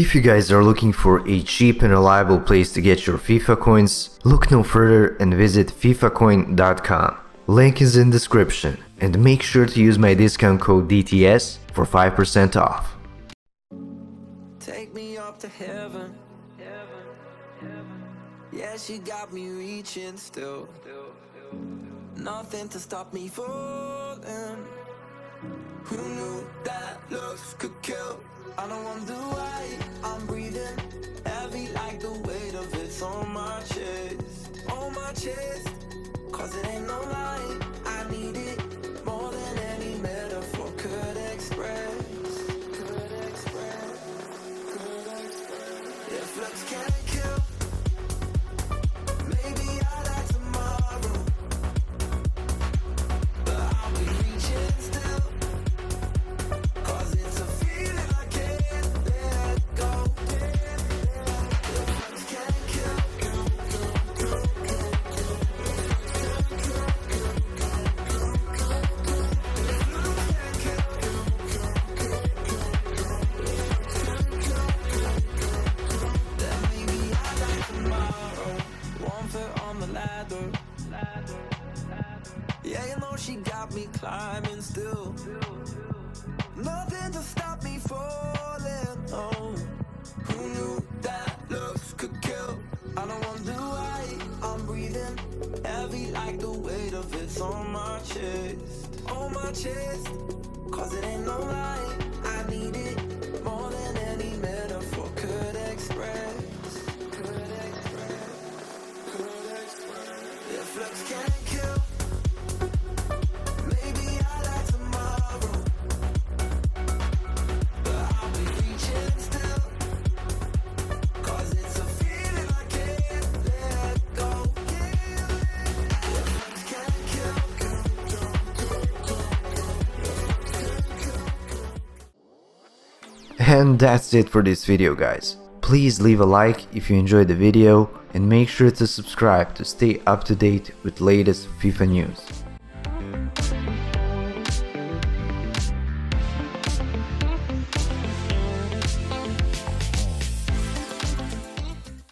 If you guys are looking for a cheap and reliable place to get your FIFA coins, look no further and visit FIFACoin.com. Link is in description, and make sure to use my discount code DTS for 5% off. Take me up to heaven. Yeah, she got me reaching still. Nothing to stop me falling. Who knew that looks could kill? I don't wonder why I'm breathing heavy, like the weight of it's on my chest. On my chest, cause it ain't no lie, I need it more than any metaphor could express. If looks can't kill, maybe I'll die tomorrow, but I'll be reaching still. Yeah, you know she got me climbing still. Nothing to stop me falling. Oh, who knew that looks could kill? I don't wonder why I'm breathing heavy, like the weight of it's on my chest. On my chest, cause it ain't no lie, I need it more than any metaphor could express. If looks can't kill, maybe I'll die tomorrow, but I'll be reaching still, cause it's a feeling I can't let go. If looks can't kill. And that's it for this video, guys. Please leave a like if you enjoyed the video, and make sure to subscribe to stay up to date with latest FIFA news.